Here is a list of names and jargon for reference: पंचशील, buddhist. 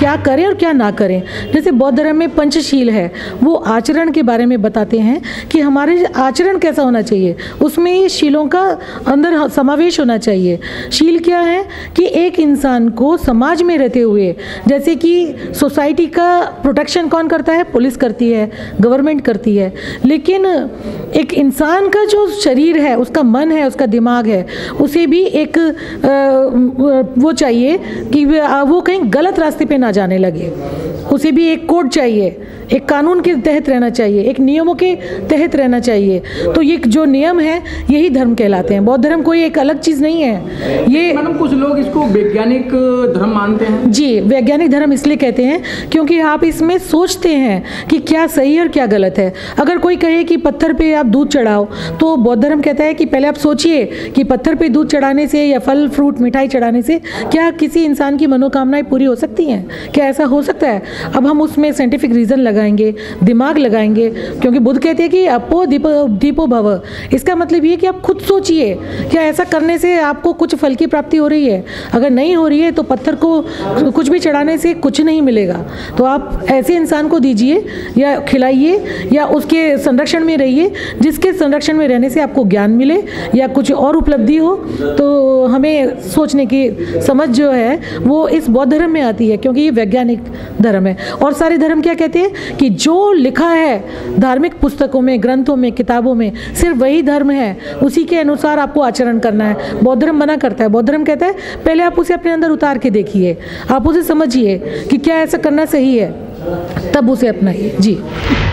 क्या करें और क्या ना करें। जैसे बौद्ध धर्म में पंचशील है, वो आचरण के बारे में बताते हैं कि हमारे आचरण कैसा होना चाहिए, उसमें ये शीलों का अंदर समावेश होना चाहिए। शील क्या है कि एक इंसान को समाज में रहते हुए, जैसे कि सोसाइटी का प्रोटेक्शन कौन करता है? पुलिस करती है, गवर्नमेंट करती है, लेकिन एक इंसान का जो शरीर है, उसका मन है, उसका दिमाग है, उसे भी एक वो चाहिए कि वो कहीं गलत रास्ते पे ना जाने लगे। उसे भी एक कोड चाहिए, एक कानून के तहत रहना चाहिए, एक नियमों के तहत रहना चाहिए। तो ये जो नियम है यही धर्म कहलाते हैं। बौद्ध धर्म कोई एक अलग चीज़ नहीं है। ये मैडम कुछ लोग इसको वैज्ञानिक धर्म मानते हैं। जी, वैज्ञानिक धर्म इसलिए कहते हैं क्योंकि आप इसमें सोचते हैं कि क्या सही है और क्या गलत है। अगर कोई कहे कि पत्थर पे आप दूध चढ़ाओ, तो बौद्ध धर्म कहता है कि पहले आप सोचिए कि पत्थर पे दूध चढ़ाने से या फल फ्रूट मिठाई चढ़ाने से क्या किसी इंसान की मनोकामनाएं पूरी हो सकती हैं, क्या ऐसा हो सकता है। अब हम उसमें साइंटिफिक रीज़न लगाएंगे, दिमाग लगाएंगे, क्योंकि बुद्ध कहते हैं कि अपो दीपो भव। इसका मतलब ये कि आप खुद सोचिए क्या ऐसा करने से आपको कुछ फल की प्राप्ति हो रही है। अगर नहीं हो रही है तो पत्थर को कुछ भी चढ़ाने से कुछ नहीं मिलेगा। तो आप ऐसे इंसान को दीजिए या खिलाइए या उसके संरक्षण में रहिए, जिसके संरक्षण में रहने से आपको ज्ञान मिले या कुछ और उपलब्धि हो। तो हमें सोचने की समझ जो है वो इस बौद्ध धर्म में आती है, क्योंकि ये वैज्ञानिक धर्म है। और सारे धर्म क्या कहते हैं कि जो लिखा है धार्मिक पुस्तकों में, ग्रंथों में, किताबों में, सिर्फ वही धर्म है, उसी के अनुसार आपको आचरण करना है। बौद्ध धर्म मना करता है। बौद्ध धर्म कहता है पहले आप उसे अपने अंदर उतार के देखिए, आप उसे समझिए कि क्या ऐसा करना सही है, तब उसे अपनाइए। जी।